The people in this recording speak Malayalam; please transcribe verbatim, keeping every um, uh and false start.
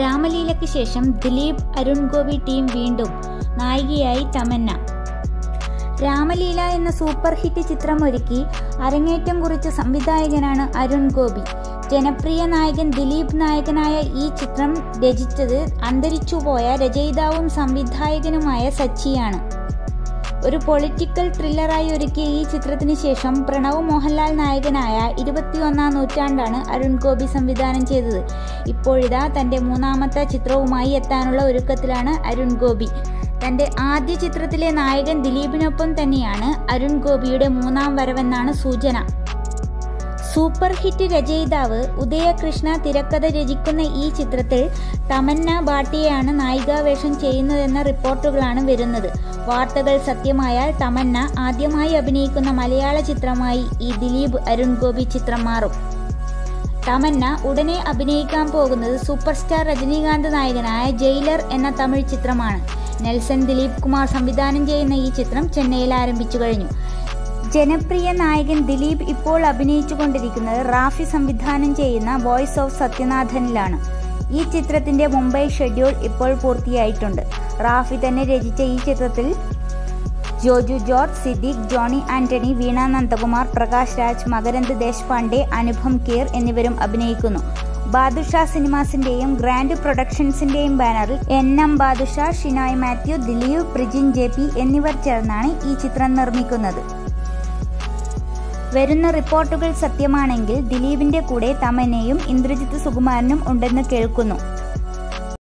രാമലീലയ്ക്ക് ശേഷം ദിലീപ് അരുൺ ഗോപി ടീം വീണ്ടും, നായികയായി തമന്ന. രാമലീല എന്ന സൂപ്പർ ഹിറ്റ് ചിത്രമൊരുക്കി അരങ്ങേറ്റം കുറിച്ച സംവിധായകനാണ് അരുൺ ഗോപി. ജനപ്രിയ നായകൻ ദിലീപ് നായകനായ ഈ ചിത്രം രചിച്ചത് അന്തരിച്ചുപോയ രചയിതാവും സംവിധായകനുമായ സച്ചിയാണ്. ഒരു പൊളിറ്റിക്കൽ ത്രില്ലറായി ഒരുക്കിയ ഈ ചിത്രത്തിന് ശേഷം പ്രണവ് മോഹൻലാൽ നായകനായ ഇരുപത്തിയൊന്നാം നൂറ്റാണ്ടാണ് അരുൺ ഗോപി സംവിധാനം ചെയ്തത്. ഇപ്പോഴിതാ തൻ്റെ മൂന്നാമത്തെ ചിത്രവുമായി എത്താനുള്ള ഒരുക്കത്തിലാണ് അരുൺ ഗോപി. തൻ്റെ ആദ്യ ചിത്രത്തിലെ നായകൻ ദിലീപിനൊപ്പം തന്നെയാണ് അരുൺ ഗോപിയുടെ മൂന്നാം വരവെന്നാണ് സൂചന. സൂപ്പർ ഹിറ്റ് രചയിതാവ് ഉദയകൃഷ്ണ തിരക്കഥ രചിക്കുന്ന ഈ ചിത്രത്തിൽ തമന്നാ ഭാട്ടിയെയാണ് നായികാവേഷം ചെയ്യുന്നതെന്ന റിപ്പോർട്ടുകളാണ് വരുന്നത്. വാർത്തകൾ സത്യമായാൽ തമന്ന ആദ്യമായി അഭിനയിക്കുന്ന മലയാള ചിത്രമായി ഈ ദിലീപ് അരുൺ ഗോപി ചിത്രം മാറും. തമന്ന ഉടനെ അഭിനയിക്കാൻ പോകുന്നത് സൂപ്പർ സ്റ്റാർ രജനീകാന്ത് നായകനായ ജയിലർ എന്ന തമിഴ് ചിത്രമാണ്. നെൽസൺ ദിലീപ് കുമാർ സംവിധാനം ചെയ്യുന്ന ഈ ചിത്രം ചെന്നൈയിൽ ആരംഭിച്ചു കഴിഞ്ഞു. ജനപ്രിയ നായകൻ ദിലീപ് ഇപ്പോൾ അഭിനയിച്ചു കൊണ്ടിരിക്കുന്നത് റാഫി സംവിധാനം ചെയ്യുന്ന വോയിസ് ഓഫ് സത്യനാഥനിലാണ്. ഈ ചിത്രത്തിൻ്റെ മുംബൈ ഷെഡ്യൂൾ ഇപ്പോൾ പൂർത്തിയായിട്ടുണ്ട്. റാഫി തന്നെ രചിച്ച ഈ ചിത്രത്തിൽ ജോജു ജോർജ്, സിദ്ദിഖ്, ജോണി ആൻ്റണി, വീണ നന്ദകുമാർ, പ്രകാശ് രാജ്, മകരന്ദ് ദേശ്പാണ്ഡെ, അനുപം ഖേർ എന്നിവരും അഭിനയിക്കുന്നു. ബാദുഷ സിനിമാസിൻ്റെയും ഗ്രാൻഡ് പ്രൊഡക്ഷൻസിൻ്റെയും ബാനറിൽ N M Badusha, Shinoy Mathew, Dileep, Prijin J P എന്നിവർ ചേർന്നാണ് ഈ ചിത്രം നിർമ്മിക്കുന്നത്. വരുന്ന റിപ്പോർട്ടുകൾ സത്യമാണെങ്കിൽ ദിലീപിൻ്റെ കൂടെ തമന്നയും ഇന്ദ്രജിത്ത് സുകുമാരനും ഉണ്ടെന്ന് കേൾക്കുന്നു.